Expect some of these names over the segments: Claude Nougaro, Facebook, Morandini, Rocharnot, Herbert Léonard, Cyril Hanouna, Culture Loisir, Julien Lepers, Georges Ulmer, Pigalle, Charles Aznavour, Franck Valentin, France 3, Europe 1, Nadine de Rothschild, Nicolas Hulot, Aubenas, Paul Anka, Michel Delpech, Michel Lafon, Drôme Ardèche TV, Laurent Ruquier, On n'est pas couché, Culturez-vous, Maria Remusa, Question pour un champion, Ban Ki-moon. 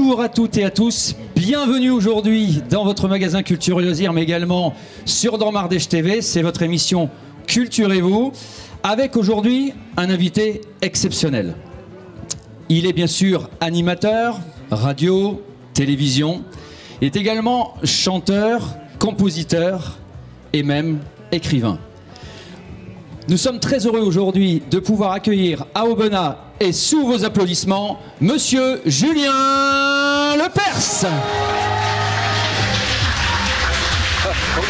Bonjour à toutes et à tous, bienvenue aujourd'hui dans votre magasin Culture Loisir, mais également sur Drôme Ardèche TV, c'est votre émission Culturez-vous, avec aujourd'hui un invité exceptionnel. Il est bien sûr animateur, radio, télévision, il est également chanteur, compositeur et même écrivain. Nous sommes très heureux aujourd'hui de pouvoir accueillir à Aubenas et sous vos applaudissements, Monsieur Julien Lepers. On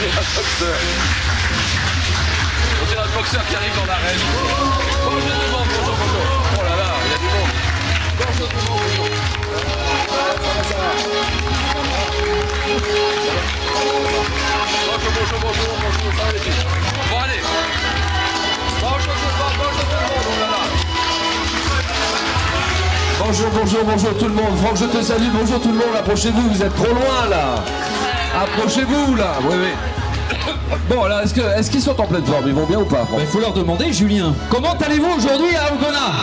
dirait un boxeur qui arrive dans l'arène. Bonjour tout le monde, bonjour, bonjour. Oh là là, il y a du monde. Bonjour tout le monde, bonjour. Bonjour, bonjour, bonjour, bonjour. Ça va les filles? Bon allez. Bonjour tout le monde, bonjour tout le monde. Oh là là. Bonjour, bonjour, bonjour tout le monde. Franck, je te salue. Bonjour tout le monde. Approchez-vous, vous êtes trop loin là. Approchez-vous là. Oui, oui. Bon, alors, est-ce qu'ils sont en pleine forme? Ils vont bien ou pas? Il faut leur demander, Julien. Comment allez-vous aujourd'hui à Aubenas?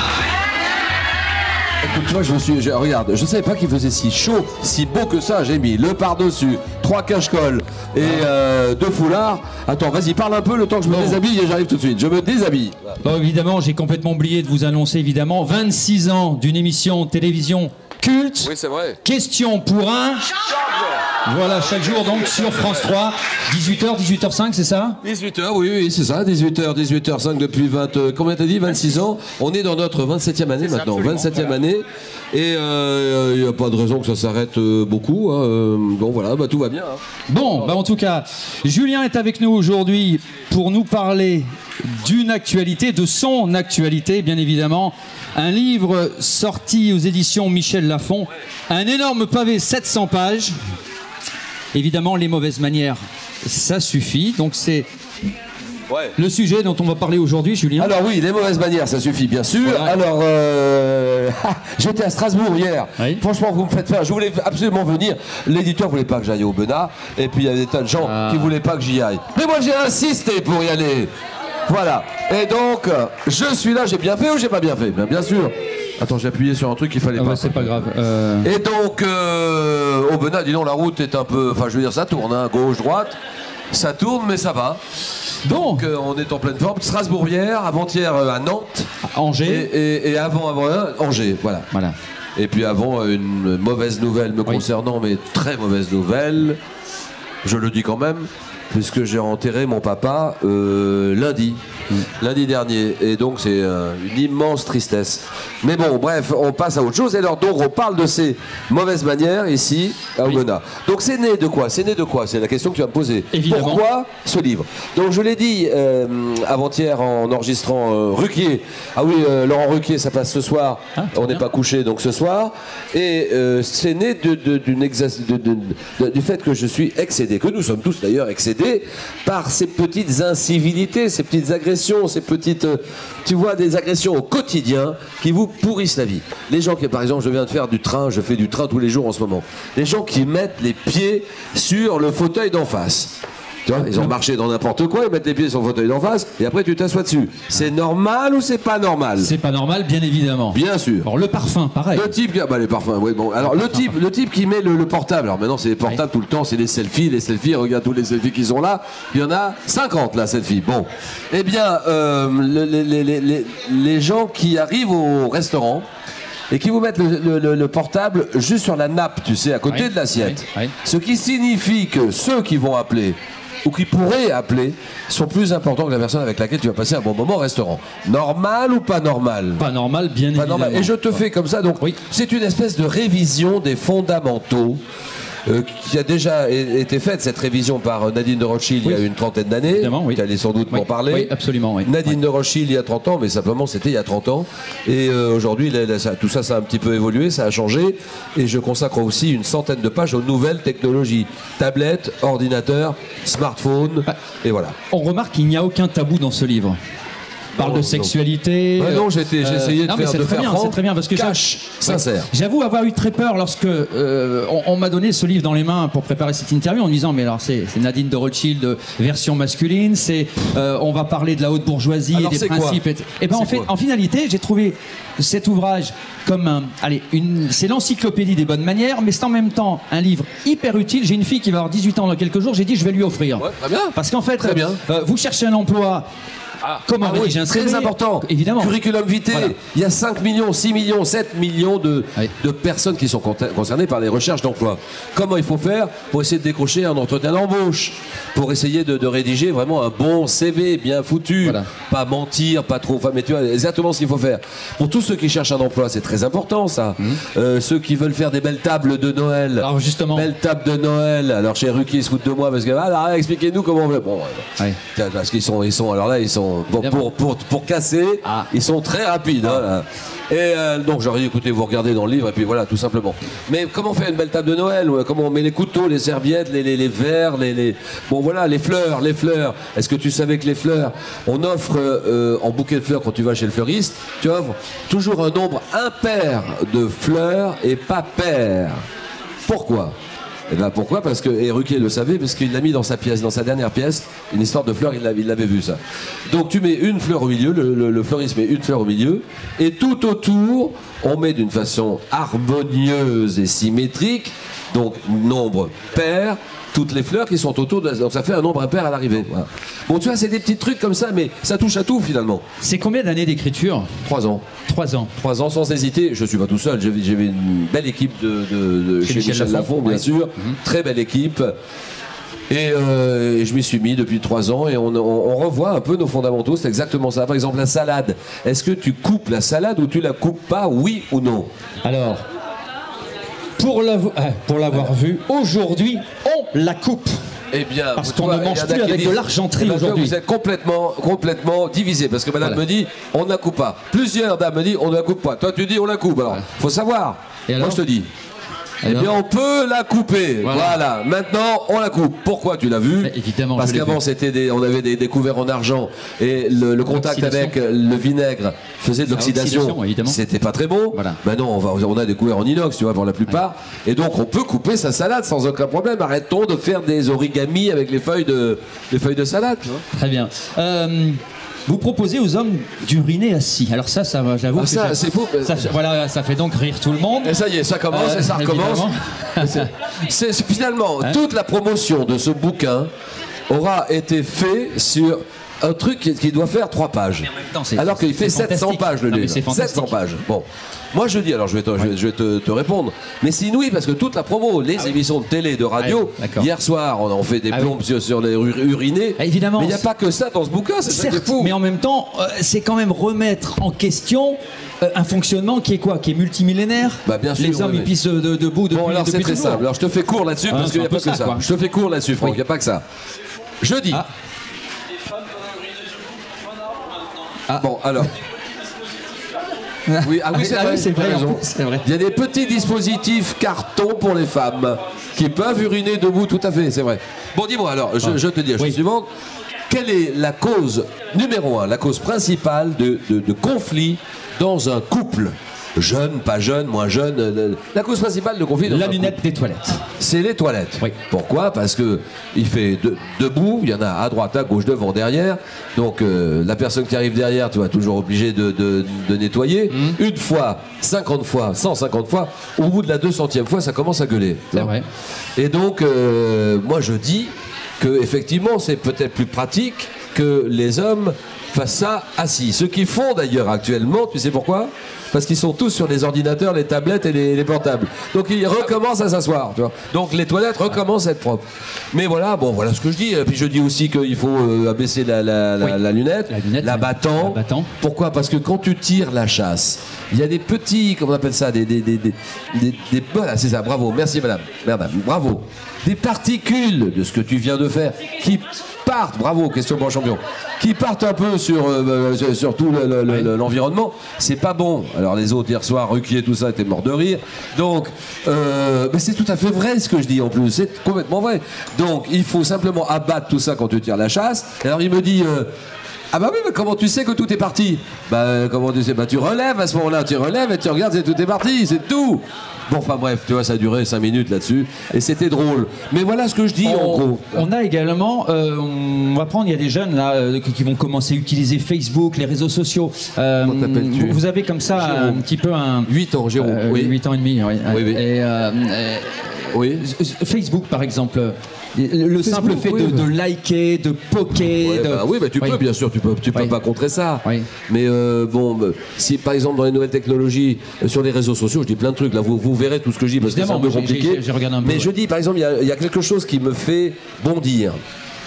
Écoute, moi, regarde, je ne savais pas qu'il faisait si chaud, si beau que ça. J'ai mis le par-dessus, 3 cache-cols et 2 foulards. Attends, vas-y, parle un peu le temps que je me déshabille et j'arrive tout de suite. Je me déshabille. Bon, évidemment, j'ai complètement oublié de vous annoncer, évidemment, 26 ans d'une émission télévision culte. Oui, c'est vrai. Question pour un champion. Voilà, chaque jour, donc, sur France 3. 18h, 18h05, c'est ça? 18h, oui, oui, c'est ça. 18h, 18h05 depuis 20... Combien t'as dit? 26 ans. On est dans notre 27e année maintenant. 27e année. Et il n'y a pas de raison que ça s'arrête beaucoup. Hein. Bon, voilà, bah, tout va bien. Hein. Bon, bah, en tout cas, Julien est avec nous aujourd'hui pour nous parler d'une actualité, de son actualité, bien évidemment. Un livre sorti aux éditions Michel Lafon. Un énorme pavé, 700 pages. Évidemment, les mauvaises manières, ça suffit. Donc, c'est... Ouais. Le sujet dont on va parler aujourd'hui, Julien. Alors oui, les mauvaises manières, ça suffit bien sûr. Voilà. Alors, j'étais à Strasbourg hier. Oui. Franchement, vous me faites peur. Je voulais absolument venir. L'éditeur voulait pas que j'aille au Aubenas. Et puis il y a des tas de gens qui voulaient pas que j'y aille. Mais moi, j'ai insisté pour y aller. Voilà. Et donc, je suis là. J'ai bien fait ou j'ai pas bien fait? Bien sûr. Attends, j'ai appuyé sur un truc qu'il fallait pas. C'est pas grave. Et donc, Aubenas, dis donc, la route est un peu... Enfin, je veux dire, ça tourne, hein, gauche, droite. Ça tourne, mais ça va. Donc, on est en pleine forme. Strasbourg-Hier, avant-hier à Nantes. À Angers. Et avant Angers, voilà. Voilà. Et puis avant, une mauvaise nouvelle me concernant, mais très mauvaise nouvelle. Je le dis quand même, puisque j'ai enterré mon papa lundi. Lundi dernier. Et donc, c'est une immense tristesse. Mais bon, bref, on passe à autre chose. Et alors, donc, on parle de ces mauvaises manières ici, à Aubenas. Donc, c'est né de quoi? C'est né de quoi? C'est la question que tu vas me poser. Évidemment. Pourquoi ce livre? Donc, je l'ai dit avant-hier en enregistrant Ruquier. Ah oui, Laurent Ruquier, ça passe ce soir. Ah, on n'est pas couché, donc ce soir. Et c'est né du fait que je suis excédé, que nous sommes tous d'ailleurs excédés par ces petites incivilités, ces petites agressions. Ces petites, tu vois, des agressions au quotidien qui vous pourrissent la vie. Les gens qui, par exemple, je viens de faire du train, je fais du train tous les jours en ce moment. Les gens qui mettent les pieds sur le fauteuil d'en face. Tu vois, ils ont marché dans n'importe quoi, ils mettent les pieds sur le fauteuil d'en face et après tu t'assois dessus. C'est normal ou c'est pas normal? C'est pas normal, bien évidemment. Bien sûr. Alors le parfum, pareil. Le type, bah les parfums, oui, bon. Alors le type qui met le portable, alors maintenant c'est les portables tout le temps, c'est les selfies, regarde tous les selfies qui sont là. Il y en a 50 là, selfies. Bon. Eh bien, les gens qui arrivent au restaurant et qui vous mettent le portable juste sur la nappe, tu sais, à côté de l'assiette. Ce qui signifie que ceux qui vont appeler ou qui pourraient appeler sont plus importants que la personne avec laquelle tu vas passer un bon moment au restaurant. Normal ou pas normal? Pas normal, bien évidemment. Normal. Et je te fais comme ça, donc c'est une espèce de révision des fondamentaux qui a déjà été faite, cette révision par Nadine de Rothschild il y a une trentaine d'années. Tu allais sans doute m'en parler. Oui, absolument. Oui. Nadine de Rothschild il y a 30 ans, mais simplement c'était il y a 30 ans. Et aujourd'hui, tout ça, ça a un petit peu évolué, ça a changé. Et je consacre aussi une centaine de pages aux nouvelles technologies. Tablettes, ordinateurs, smartphones, et voilà. On remarque qu'il n'y a aucun tabou dans ce livre. parle de sexualité. Non, non, j'ai essayé de faire franc. C'est très bien, parce que j'avoue avoir eu très peur lorsque on m'a donné ce livre dans les mains pour préparer cette interview en me disant mais alors c'est Nadine de Rothschild version masculine, c'est on va parler de la haute bourgeoisie alors, et des principes. Et ben en fait, en finalité, j'ai trouvé cet ouvrage comme un, allez, c'est l'encyclopédie des bonnes manières, mais c'est en même temps un livre hyper utile. J'ai une fille qui va avoir 18 ans dans quelques jours, j'ai dit je vais lui offrir. Ouais, très bien. Parce qu'en fait, vous cherchez un emploi. Comment rédiger un CV, très important, évidemment. Curriculum vitae, il y a 5 millions, 6 millions, 7 millions de personnes qui sont concernées par les recherches d'emploi. Comment il faut faire pour essayer de décrocher un entretien d'embauche, pour essayer de rédiger vraiment un bon CV bien foutu, pas mentir, pas trop, mais tu vois exactement ce qu'il faut faire. Pour tous ceux qui cherchent un emploi, c'est très important ça. Ceux qui veulent faire des belles tables de Noël, alors justement, belles tables de Noël. Alors chez Ruquier, ils se foutent de moi parce que expliquez-nous comment on veut. Bon, parce qu'ils sont, alors là, ils sont pour casser, ils sont très rapides. Hein, et donc j'aurais dit écoutez, vous regardez dans le livre et puis voilà, tout simplement. Mais comment faire une belle table de Noël, comment on met les couteaux, les serviettes, les verres, bon voilà, les fleurs, Est-ce que tu savais que les fleurs, on offre en bouquet de fleurs quand tu vas chez le fleuriste, tu offres toujours un nombre impair de fleurs et pas pair. Pourquoi ? Et bien pourquoi? Parce que, et Ruquier le savait, parce qu'il l'a mis dans sa pièce, dans sa dernière pièce, une histoire de fleurs, il l'avait vu ça. Donc tu mets une fleur au milieu, le fleuriste met une fleur au milieu, et tout autour, on met d'une façon harmonieuse et symétrique, donc nombre pair, toutes les fleurs qui sont autour, donc ça fait un nombre impair à l'arrivée. Voilà. Bon, tu vois, c'est des petits trucs comme ça, mais ça touche à tout finalement. C'est combien d'années d'écriture? 3 ans. 3 ans. 3 ans sans hésiter. Je suis pas tout seul. J'avais une belle équipe de chez Michel Lafon, bien sûr. Très belle équipe. Et je m'y suis mis depuis 3 ans et on revoit un peu nos fondamentaux, c'est exactement ça. Par exemple, la salade. Est-ce que tu coupes la salade ou tu la coupes pas, oui ou non? Alors, pour l'avoir vu, aujourd'hui, on la coupe. Eh bien, parce qu'on ne mange plus avec de l'argenterie aujourd'hui. Vous êtes complètement divisé. Parce que madame me dit, on ne la coupe pas. Plusieurs dames me disent, on ne la coupe pas. Toi, tu dis, on la coupe. Alors, faut savoir. Moi, je te dis. Eh bien, on peut la couper. Voilà. Maintenant, on la coupe. Pourquoi? Tu l'as vu? Évidemment. Parce qu'avant, on avait des couverts en argent et le contact avec le vinaigre faisait de l'oxydation. C'était pas très bon. Voilà. Maintenant, on a des couverts en inox, tu vois, pour la plupart. Ouais. Et donc, on peut couper sa salade sans aucun problème. Arrêtons de faire des origamis avec les feuilles de salade. Très bien. Vous proposez aux hommes d'uriner assis. Alors ça j'avoue que ça, c'est faux. Voilà, ça fait donc rire tout le monde. Et ça y est, ça commence et ça recommence. C'est finalement toute la promotion de ce bouquin aura été faite sur un truc qui doit faire 3 pages. Mais en même temps, alors qu'il fait 700 pages le livre. 700 pages. Bon. Moi je dis, alors je vais te répondre, mais c'est inouï parce que toute la promo, les émissions de télé, de radio, hier soir on fait des plombes sur les urinés, évidemment, mais il n'y a pas que ça dans ce bouquin, c'est ça qui est fou. Mais en même temps, c'est quand même remettre en question un fonctionnement qui est quoi? Qui est multimillénaire. Bah, bien sûr, les hommes ils pissent debout depuis toujours. Bon alors c'est très simple, alors je te fais court là-dessus parce qu'il n'y a pas que ça. Je te fais court là-dessus Franck, il n'y a pas que ça. Je dis... Bon alors... Oui, c'est vrai, Il y a des petits dispositifs carton pour les femmes qui peuvent uriner debout, tout à fait, c'est vrai. Bon, dis-moi alors, je te dis la chose suivante. Quelle est la cause numéro 1, la cause principale de conflit dans un couple? Jeune, pas jeune, moins jeune. La cause principale de conflit dans la lunette des toilettes. C'est les toilettes. Oui. Pourquoi? Parce que il fait debout, il y en a à droite, à gauche, devant, derrière. Donc la personne qui arrive derrière, tu vas toujours obligé de nettoyer. Une fois, 50 fois, 150 fois, au bout de la 200e fois, ça commence à gueuler. C'est vrai. Et donc, moi je dis que effectivement, c'est peut-être plus pratique que les hommes fassent ça assis. Ce qu'ils font d'ailleurs actuellement, tu sais pourquoi? Parce qu'ils sont tous sur les ordinateurs, les tablettes et les portables. Donc ils recommencent à s'asseoir. Donc les toilettes recommencent à être propres. Mais voilà, bon, voilà ce que je dis. Et puis je dis aussi qu'il faut abaisser la lunette, l'abattant. Pourquoi? Parce que quand tu tires la chasse, il y a des petits, comment on appelle ça, voilà, c'est ça, bravo, merci madame. Bravo. Des particules de ce que tu viens de faire qui partent, bravo, question pour un champion, qui partent un peu sur tout l'environnement. C'est pas bon. Alors les autres hier soir, Ruquier, tout ça, étaient morts de rire. Donc, c'est tout à fait vrai ce que je dis en plus, c'est complètement vrai. Donc il faut simplement abattre tout ça quand tu tires la chasse. Alors il me dit, Ah bah oui, mais comment tu sais que tout est parti? Bah comment tu sais? Bah tu relèves à ce moment-là, tu relèves et tu regardes et tout est parti, c'est tout. Bon, enfin bref, tu vois, ça a duré 5 minutes là-dessus, et c'était drôle. Mais voilà ce que je dis, en gros. On a également, on va prendre, il y a des jeunes là qui vont commencer à utiliser Facebook, les réseaux sociaux. Comment t'appelles-tu? Vous avez comme ça Jérôme. Un petit peu un... 8 ans, Jérôme, oui. 8 ans et demi, oui. Oui, oui. Oui. Facebook, par exemple, le simple Facebook, fait oui, de liker, de poker... Ouais, de... Bah, oui, bah, tu oui. peux, bien sûr, tu peux oui. pas contrer ça. Oui. Mais bon, si par exemple, dans les nouvelles technologies, sur les réseaux sociaux, je dis plein de trucs, là, vous verrez tout ce que je dis, parce que c'est un peu compliqué. J'ai regardé un peu, mais ouais. je dis, par exemple, il y a quelque chose qui me fait bondir,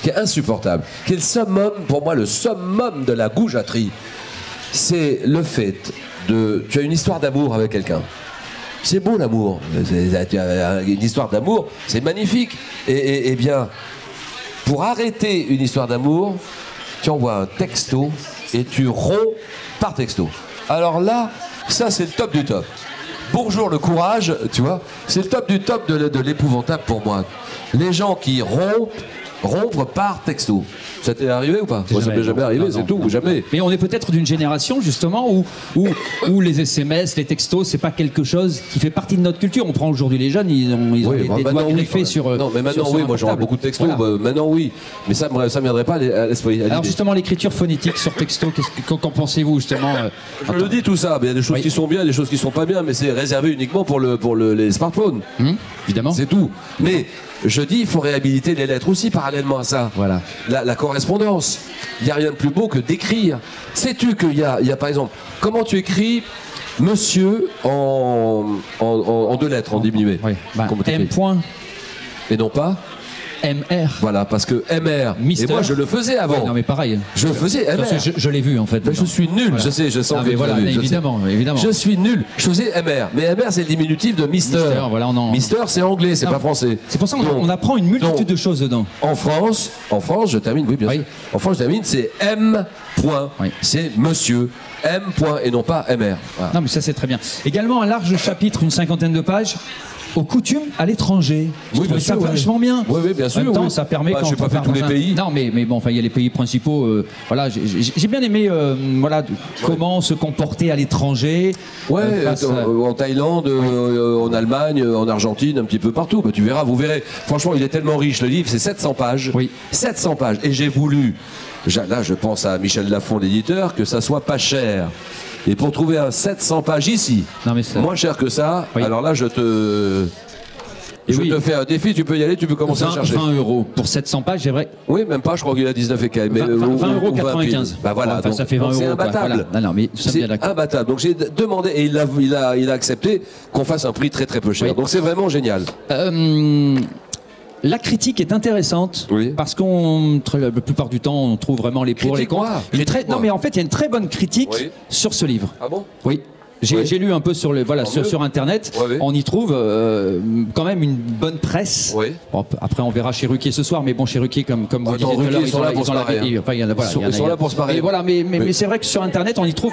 qui est insupportable, qui est le summum, pour moi, le summum de la goujaterie. C'est le fait de... Tu as une histoire d'amour avec quelqu'un. C'est beau l'amour, une histoire d'amour, c'est magnifique. Et bien, pour arrêter une histoire d'amour, tu envoies un texto et tu romps par texto. Alors là, ça c'est le top du top. Bonjour le courage, tu vois, c'est le top du top de l'épouvantable pour moi. Les gens qui rompent par texto. Ça t'est arrivé ou pas? Moi, ça m'est jamais arrivé, c'est tout, ou jamais. Mais on est peut-être d'une génération, justement, où les SMS, les textos, c'est pas quelque chose qui fait partie de notre culture. On prend aujourd'hui les jeunes, ils ont oui, des doigts griffés sur... Non, mais maintenant, oui, moi, j'en ai beaucoup de textos. Voilà. Bah, maintenant, oui. Mais ça ne viendrait pas à l'esprit. Alors, justement, l'écriture phonétique sur texto, qu'en pensez-vous, justement? Je le dis, tout ça. Il y a des choses oui. qui sont bien, des choses qui sont pas bien, mais c'est réservé uniquement pour les smartphones. Évidemment. C'est tout. Mais... Je dis, il faut réhabiliter les lettres aussi parallèlement à ça. Voilà. La correspondance. Il n'y a rien de plus beau que d'écrire. Sais-tu qu'il y a, par exemple, comment tu écris monsieur en deux lettres, en diminué? Oui. Bah, M point. Et non pas MR. Voilà, parce que MR. Mister. Et moi, je le faisais avant. Ouais, non, mais pareil. Je faisais MR. Je l'ai vu, en fait. Mais je suis nul, voilà. Je sais, je sens ah, que voilà, vu, évidemment, je évidemment. Je suis nul. Je faisais MR. Mais MR, c'est le diminutif de Mister. Mister, voilà, Mister, c'est anglais, c'est pas français. C'est pour ça qu'on apprend une multitude de choses dedans. En France, je termine, oui, bien oui. sûr. En France, je termine, c'est M. point. Oui. C'est monsieur. M. point, et non pas MR. Voilà. Non, mais ça, c'est très bien. Également, un large chapitre, une 50aine de pages. Aux coutumes à l'étranger. Oui, bien sûr, ça vachement ouais. bien. Oui, oui, bien sûr. En même temps, oui. ça permet bah, quand je pas fait tous les pays. Non, mais bon, enfin, il y a les pays principaux. Voilà, j'ai bien aimé. Voilà, comment se comporter à l'étranger. Ouais, en Thaïlande, en Allemagne, en Argentine, un petit peu partout. Bah, tu verras, vous verrez. Franchement, il est tellement riche le livre. C'est 700 pages. Oui. 700 pages. Et j'ai voulu. Là, je pense à Michel Lafon, l'éditeur, que ça soit pas cher. Et pour trouver un 700 pages ici, non mais moins cher que ça, oui. alors là je te fais un défi, tu peux y aller, tu peux commencer à chercher. 20 € pour 700 pages, c'est vrai? Oui, même pas, je crois qu'il a 19,95. 20,95 €. Bah voilà, enfin, donc, ça fait 20 €. C'est imbattable. Voilà. Non, mais c'est imbattable. Donc j'ai demandé et il a accepté qu'on fasse un prix très très peu cher. Oui. Donc c'est vraiment génial. La critique est intéressante oui. parce qu'on, la plupart du temps, on trouve vraiment les pour et les contre. Non, mais en fait, il y a une très bonne critique oui. sur ce livre. Ah bon? Oui. J'ai oui. lu un peu sur, voilà, sur Internet, oui, oui. on y trouve quand même une bonne presse. Oui. Bon, après, on verra chez Ruquier ce soir, mais bon, chez Ruquier, comme vous disiez tout à l'heure, ils sont là pour se marrer. Voilà, mais c'est vrai que sur Internet, on y trouve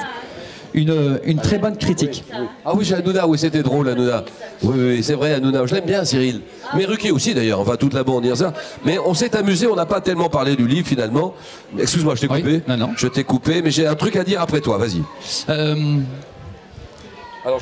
une très bonne critique. Oui, oui. Ah oui, j'ai Hanouna, oui, c'était drôle, Hanouna. Oui, oui, c'est vrai, Hanouna. Je l'aime bien, Cyril. Mais Ruquier aussi, d'ailleurs. Enfin, toute la bande, dire ça. Mais on s'est amusé, on n'a pas tellement parlé du livre, finalement. Excuse-moi, je t'ai coupé. Non, non. Je t'ai coupé, mais j'ai un truc à dire après toi, vas-y.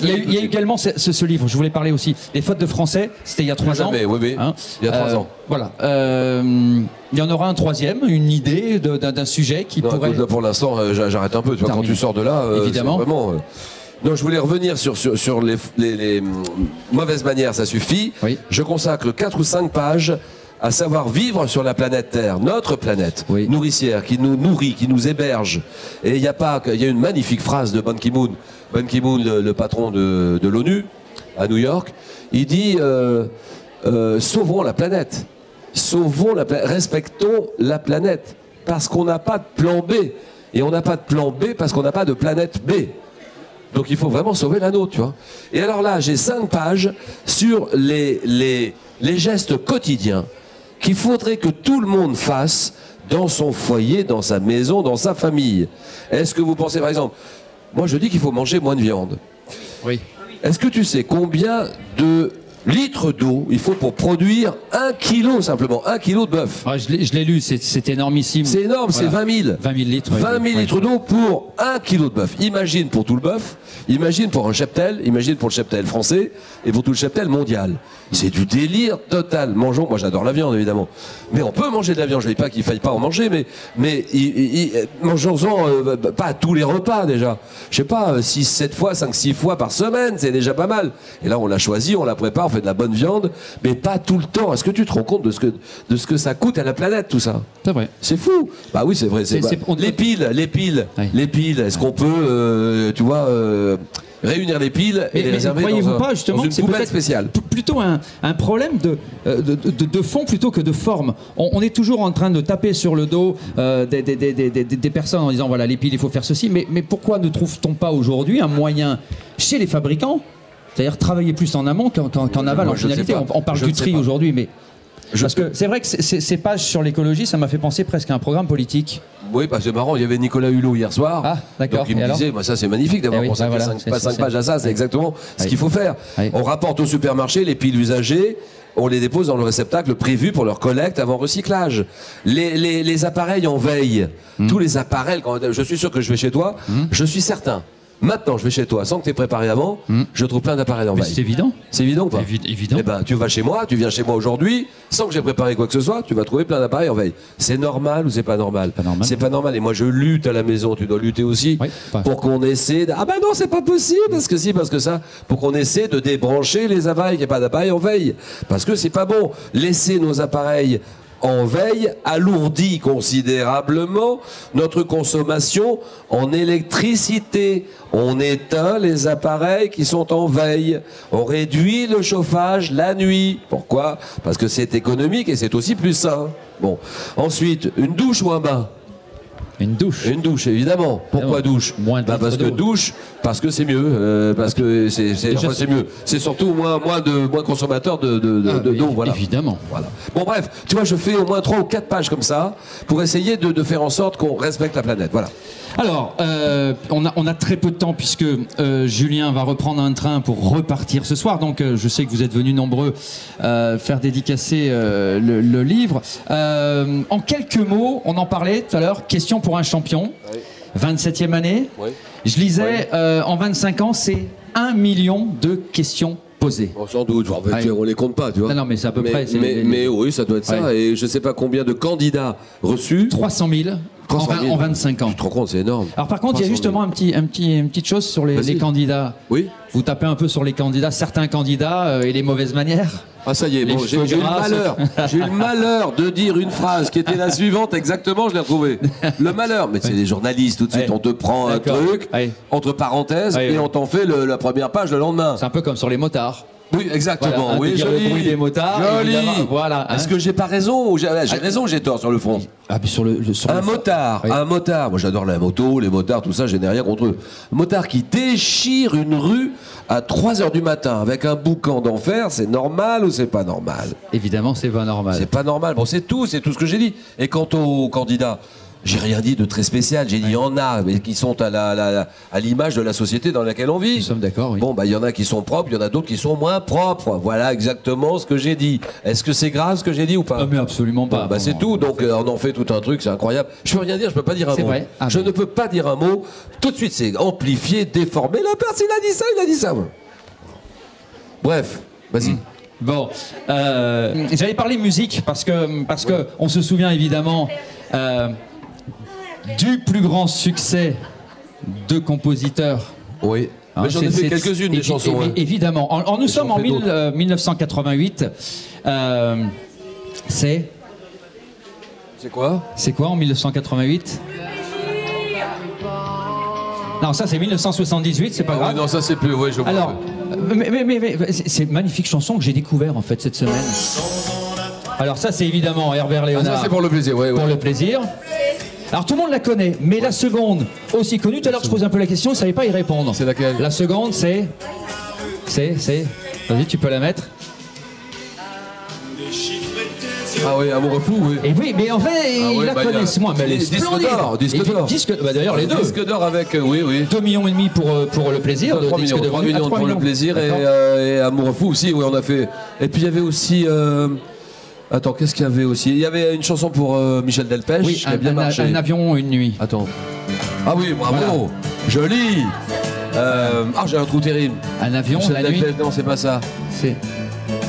Il y a également ce livre, je voulais parler aussi. Les fautes de français, c'était il y a 3 ans. Jamais, oui, oui. Hein, il y a 3 ans. Voilà. Il y en aura un troisième, une idée d'un sujet qui non, pourrait... Écoute, là, pour l'instant, j'arrête un peu. Tu vois, quand tu sors de là, évidemment. Vraiment... Non, je voulais revenir sur les mauvaises manières, ça suffit. Oui. Je consacre 4 ou 5 pages à savoir vivre sur la planète Terre, notre planète oui. nourricière, qui nous nourrit, qui nous héberge. Et il y a une magnifique phrase de Ban Ki-moon. Ban Ki-moon, le patron de l'ONU, à New York, il dit sauvons la planète, respectons la planète, parce qu'on n'a pas de plan B, et on n'a pas de plan B parce qu'on n'a pas de planète B. Donc il faut vraiment sauver la nôtre, tu vois. Et alors là, j'ai 5 pages sur les gestes quotidiens qu'il faudrait que tout le monde fasse dans son foyer, dans sa maison, dans sa famille. Est-ce que vous pensez, par exemple... Moi, je dis qu'il faut manger moins de viande. Oui. Est-ce que tu sais combien de litres d'eau il faut pour produire 1 kilo simplement, 1 kilo de bœuf. Ah, je l'ai lu, c'est énormissime. C'est énorme, voilà. C'est 20 000. 20 000 litres. 20 000 litres d'eau pour 1 kilo de bœuf. Imagine pour tout le bœuf, imagine pour un cheptel, imagine pour le cheptel français et pour tout le cheptel mondial. C'est du délire total. Mangeons, moi j'adore la viande évidemment, mais on peut manger de la viande, je ne dis pas qu'il faille pas en manger, mais mangeons-en pas à tous les repas déjà. Je sais pas, 6, 7 fois, 5, 6 fois par semaine, c'est déjà pas mal. Et là on l'a choisi, on la prépare, fait de la bonne viande, mais pas tout le temps. Est-ce que tu te rends compte de ce que ça coûte à la planète, tout ça? C'est vrai. C'est fou. Bah oui, c'est vrai. Les piles. Est-ce qu'on peut, tu vois, réunir les piles et les réserver dans pas, justement, dans une poubelle spéciale? Plutôt un problème de fond plutôt que de forme. On est toujours en train de taper sur le dos des personnes en disant voilà, les piles, il faut faire ceci. Mais pourquoi ne trouve-t-on pas aujourd'hui un moyen chez les fabricants? C'est-à-dire travailler plus en amont qu'en aval. En finalité, on parle du tri aujourd'hui, mais parce que c'est vrai que ces pages sur l'écologie, ça m'a fait penser presque à un programme politique. Oui, parce que c'est marrant, il y avait Nicolas Hulot hier soir. Ah, d'accord. Il me disait, moi, ça c'est magnifique d'avoir pensé pas 5 pages à ça, c'est exactement ce qu'il faut faire. On rapporte au supermarché les piles usagées, on les dépose dans le réceptacle prévu pour leur collecte avant recyclage. Les appareils en veille, tous les appareils, je suis sûr que je vais chez toi, je suis certain. Maintenant, je vais chez toi, sans que tu aies préparé avant, je trouve plein d'appareils en veille. C'est évident. C'est évident ou pas? Évident. Eh ben, tu vas chez moi, tu viens chez moi aujourd'hui, sans que j'ai préparé quoi que ce soit, tu vas trouver plein d'appareils en veille. C'est normal ou c'est pas normal? C'est pas normal. Et moi, je lutte à la maison, tu dois lutter aussi, pour qu'on essaie de... Ah ben non, c'est pas possible, parce que si, parce que ça... Pour qu'on essaie de débrancher les appareils, qu'il n'y ait pas d'appareils en veille. Parce que c'est pas bon. Laisser nos appareils en veille alourdit considérablement notre consommation en électricité. On éteint les appareils qui sont en veille. On réduit le chauffage la nuit. Pourquoi? Parce que c'est économique et c'est aussi plus sain. Bon. Ensuite, une douche ou un bain? Une douche. Une douche, évidemment. Pourquoi douche? Parce que c'est mieux. Parce que c'est mieux. C'est surtout moins consommateur d'eau. Voilà. Évidemment. Voilà. Bon, bref, tu vois, je fais au moins 3 ou 4 pages comme ça pour essayer de faire en sorte qu'on respecte la planète. Voilà. Alors, on a très peu de temps puisque Julien va reprendre un train pour repartir ce soir. Donc, je sais que vous êtes venus nombreux faire dédicacer le livre. En quelques mots, on en parlait tout à l'heure, Question pour un champion, 27e année. Oui. Je lisais, en 25 ans, c'est 1 million de questions posées. Bon, sans doute, on les compte pas, tu vois. Non, mais c'est à peu près. Mais oui, ça doit être ça. Et je sais pas combien de candidats reçus. 300 000. En 25 ans. Tu te rends compte, c'est énorme. Alors par contre, il y a justement une petite chose sur les candidats. Oui. Vous tapez un peu sur les candidats, certains candidats et les mauvaises manières. Ah ça y est, bon, j'ai eu le malheur de dire une phrase qui était la suivante exactement, je l'ai retrouvée. Le malheur, mais c'est les journalistes, tout de suite on te prend un truc, entre parenthèses, et on t'en fait la première page le lendemain. C'est un peu comme sur les motards. Oui, exactement. Voilà, oui, joli. Le bruit des motards. Joli. Voilà. Est-ce que j'ai pas raison ou j'ai raison ou j'ai tort sur le front? Ah, sur le motard. Oui. Un motard. Moi, j'adore la moto, les motards, tout ça. Je n'ai rien contre eux. Un motard qui déchire une rue à 3 h du matin avec un boucan d'enfer. C'est normal ou c'est pas normal? Évidemment, c'est pas normal. C'est pas normal. Bon, c'est tout ce que j'ai dit. Et quant aux candidats. J'ai rien dit de très spécial, j'ai dit il y en a, mais qui sont à l'image de la société dans laquelle on vit. Nous sommes d'accord, oui. Bon, bah, il y en a qui sont propres, il y en a d'autres qui sont moins propres. Voilà exactement ce que j'ai dit. Est-ce que c'est grave ce que j'ai dit ou pas? Mais absolument pas. Bon, bah, c'est tout, donc on en fait tout un truc, c'est incroyable. Je peux rien dire, je peux pas dire un mot. Vrai. Ah, je ne peux pas dire un mot. Tout de suite, c'est amplifié, déformé. La personne, il a dit ça. Bref, vas-y. Bon, j'allais parler musique, parce que on se souvient évidemment... du plus grand succès de compositeurs. Oui. Hein, j'en ai fait quelques-unes des chansons. Évidemment. Nous sommes en 1988. C'est quoi en 1988? Non, ça c'est 1978, c'est pas grave. Non, ça c'est plus. Oui, je vois. Alors, mais c'est une magnifique chanson que j'ai découvert en fait cette semaine. Alors ça c'est évidemment Herbert Léonard. Ça c'est pour le plaisir. Ouais, pour le plaisir. Alors tout le monde la connaît, mais la seconde, aussi connue, tout à l'heure je posais un peu la question, je ne savais pas y répondre. C'est laquelle? La seconde c'est... Vas-y, tu peux la mettre. Ah oui, Amour Flou, oui. Et oui, mais en fait, ils la connaissent moins. Mais disque d'or. D'ailleurs, les deux. Disque d'or avec, oui. 2,5 millions pour le plaisir. 3 millions pour le plaisir et Amour Flou aussi, oui, on a fait. Et puis il y avait aussi. Attends, qu'est-ce qu'il y avait aussi? Il y avait une chanson pour Michel Delpech. Oui, qui a bien marché. Un avion, une nuit. Attends. Ah oui, bravo. Voilà. Joli. Ah, j'ai un trou terrible. Un avion, Michel la Delpech, nuit. Non, c'est pas ça. C'est.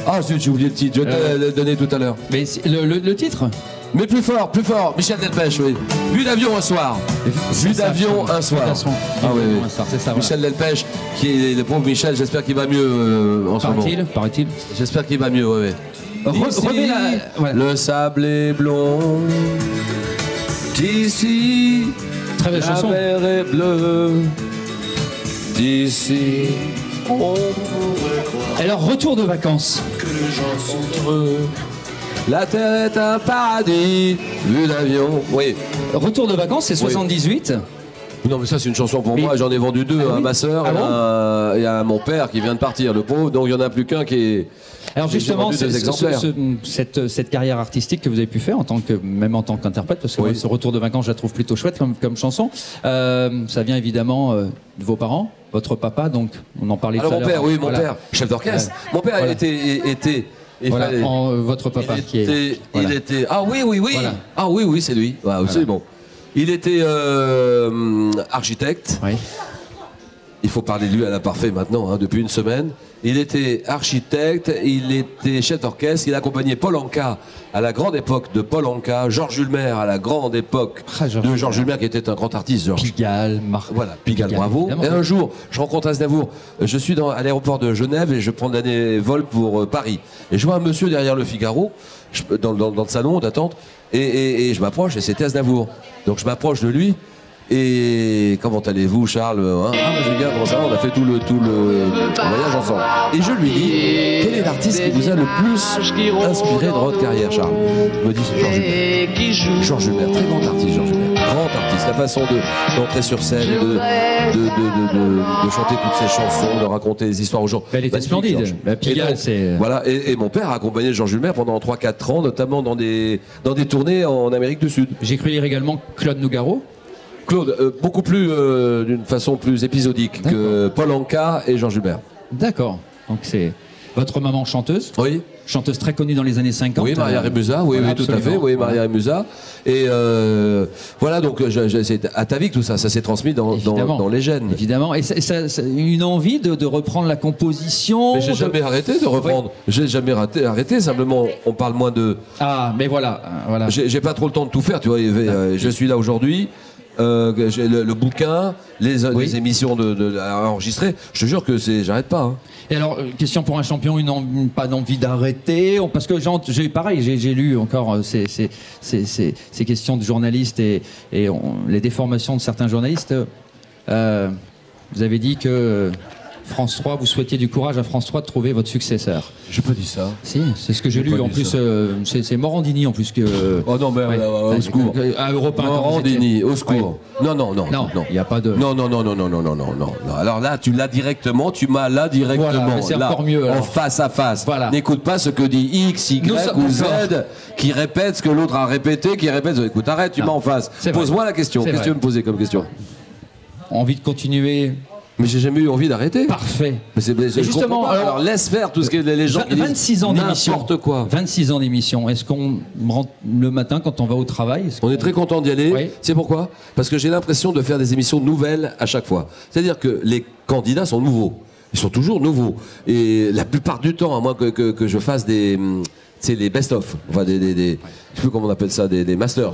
Ah zut, j'ai oublié le titre. Je vais te le donner tout à l'heure. Mais le titre? Mais plus fort, Michel Delpech, oui. Vue d'avion un soir. Vue d'avion un soir. Ah oui, oui. C'est ça, voilà. Michel Delpech, qui est le pauvre Michel, j'espère qu'il va mieux en ce moment. Paraît-il. J'espère qu'il va mieux, oui. Remets la... ouais. Le sable est blond. D'ici, la mer est bleue. D'ici, on pourrait croire. Alors, retour de vacances. Que les gens sont heureux. La terre est un paradis. Vu d'avion. Oui. Retour de vacances, c'est 78. Oui. Non mais ça c'est une chanson pour moi, j'en ai vendu deux à ma soeur et à mon père qui vient de partir, le pauvre, donc il n'y en a plus qu'un qui est... Alors justement, cette carrière artistique que vous avez pu faire, en tant que, même en tant qu'interprète, parce que moi, ce Retour de vacances, je la trouve plutôt chouette comme chanson, ça vient évidemment de vos parents, votre papa, donc on en parlait tout à l'heure. Alors mon père, oui, mon père, chef d'orchestre, mon père était... Voilà, votre papa qui est... Il était... Ah oui, oui, oui, ah oui, oui, c'est lui, c'est bon. Il était architecte. Oui. Il faut parler de lui à la parfait maintenant, hein, depuis une semaine. Il était architecte, il était chef d'orchestre, il accompagnait Paul Anka à la grande époque de Paul Anka, Georges Ulmer à la grande époque de Georges Ulmer qui était un grand artiste. Pigalle, voilà, Pigalle, bravo. Et un jour, je rencontre Aznavour. Je suis à l'aéroport de Genève et je prends des vols pour Paris. Et je vois un monsieur derrière le Figaro, dans le salon d'attente, et je m'approche et c'était Aznavour. Donc je m'approche de lui et comment allez-vous Charles, hein? Ah bah j'ai bien, comment ça, on a fait tout le voyage ensemble. Et je lui dis, quel est l'artiste qui vous a le plus inspiré dans votre carrière Charles? Il me dit c'est Georges Ulmer. Georges Ulmer, très grand artiste Georges Ulmer. Grand artiste, la façon d'entrer sur scène, de chanter toutes ses chansons, de raconter des histoires aux gens. Elle était splendide, la Pigalle c'est... Voilà, et mon père a accompagné Georges Ulmer pendant 3-4 ans, notamment dans des tournées en Amérique du Sud. J'ai cru lire également Claude Nougaro. Claude, beaucoup plus d'une façon plus épisodique que Paul Anka et Georges Ulmer. D'accord. Donc c'est votre maman chanteuse. Oui. Chanteuse très connue dans les années 50. Oui, Maria Remusa. Oui, voilà, oui, tout à fait. Oui, Maria Remusa. Et voilà, donc c'est atavique tout ça. Ça s'est transmis dans les gènes. Évidemment. Et ça, une envie de reprendre la composition. Mais j'ai jamais arrêté de reprendre. Oui. J'ai jamais arrêté. Simplement, on parle moins de. Ah, mais voilà. J'ai pas trop le temps de tout faire. Tu vois, je suis là aujourd'hui. Le bouquin, les émissions à enregistrer, je te jure que j'arrête pas. Hein. Et alors, question pour un champion, pas d'envie d'arrêter, parce que j'ai lu encore ces questions de journalistes et les déformations de certains journalistes. Vous avez dit que France 3, vous souhaitiez du courage à France 3 de trouver votre successeur. J'ai pas dit ça. Si, c'est ce que j'ai lu. En plus, c'est Morandini en plus que. Oh non, mais au secours. À Europe 1. Morandini, au secours. Ouais. Non. Il y a pas de. Non. Alors là, tu l'as directement, tu m'as là directement. Voilà, c'est encore mieux. En face à face. Voilà. N'écoute pas ce que dit X, Y ou Z, qui répète ce que l'autre a répété, qui répète. Écoute, arrête, tu m'as en face. Pose-moi la question. Qu'est-ce que tu veux me poser comme question? Envie de continuer. Mais j'ai jamais eu envie d'arrêter. Parfait. Mais justement, alors laisse faire tout ce que les gens disent. 26 ans d'émission. N'importe quoi. 26 ans d'émission. Est-ce qu'on rentre le matin quand on va au travail? On est très content d'y aller. Oui. C'est pourquoi? Parce que j'ai l'impression de faire des émissions nouvelles à chaque fois. C'est-à-dire que les candidats sont nouveaux. Ils sont toujours nouveaux. Et la plupart du temps, à moins que je fasse des... C'est les best-of, enfin je sais plus comment on appelle ça, des masters.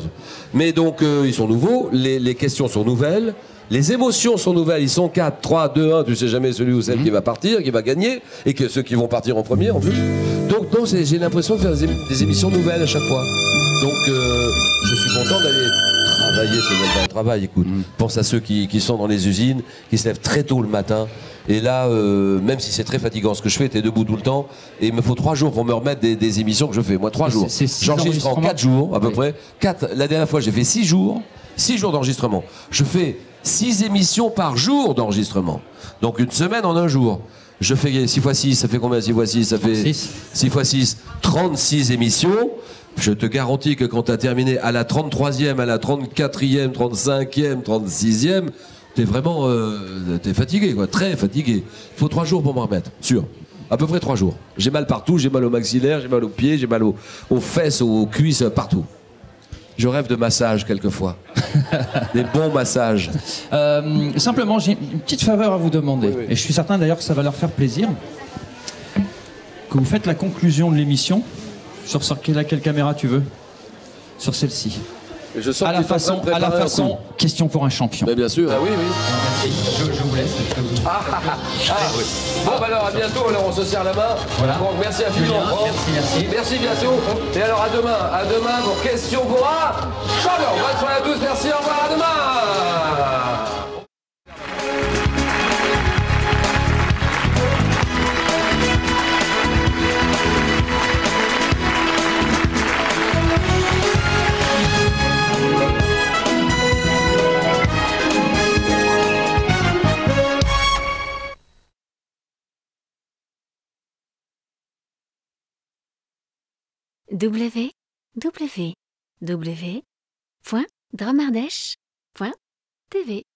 Mais donc ils sont nouveaux, les questions sont nouvelles, les émotions sont nouvelles, ils sont 4, 3, 2, 1, tu sais jamais celui ou celle qui va partir, qui va gagner, et que ceux qui vont partir en premier en plus. Donc non, j'ai l'impression de faire des émissions nouvelles à chaque fois. Donc je suis content d'aller travailler, c'est même pas un travail, écoute. Pense à ceux qui sont dans les usines, qui se lèvent très tôt le matin. Et là, même si c'est très fatigant, ce que je fais, t'es debout tout le temps, et il me faut 3 jours pour me remettre des émissions que je fais. Moi, 3 jours. J'enregistre en 4 jours, à peu près. 4. La dernière fois, j'ai fait 6 jours. 6 jours d'enregistrement. Je fais 6 émissions par jour d'enregistrement. Donc une semaine en un jour. Je fais 6 x 6, ça fait combien 6 x 6, ça fait 36. 6 x 6, 36 émissions. Je te garantis que quand tu as terminé à la 33e, à la 34e, 35e, 36e, t'es vraiment t'es fatigué, quoi, très fatigué. Il faut 3 jours pour m'en remettre, sûr. À peu près 3 jours. J'ai mal partout, j'ai mal au maxillaire, j'ai mal aux pieds, j'ai mal aux fesses, aux cuisses, partout. Je rêve de massages quelquefois. Des bons massages. Simplement, j'ai une petite faveur à vous demander. Oui, oui. Et je suis certain d'ailleurs que ça va leur faire plaisir. Que vous faites la conclusion de l'émission. Sur quelle caméra tu veux? Sur celle-ci. Je sens à la façon Question pour un champion. Mais bien sûr. Ah oui, oui. Je vous laisse. Ah oui. Bon, bah alors à bientôt. Alors on se serre la main. Voilà. Bon, merci infiniment. Merci bientôt. Et alors à demain. À demain pour Question pour un champion. Bonne soirée à tous. Merci. Au revoir. À demain. www.drômeardèche.tv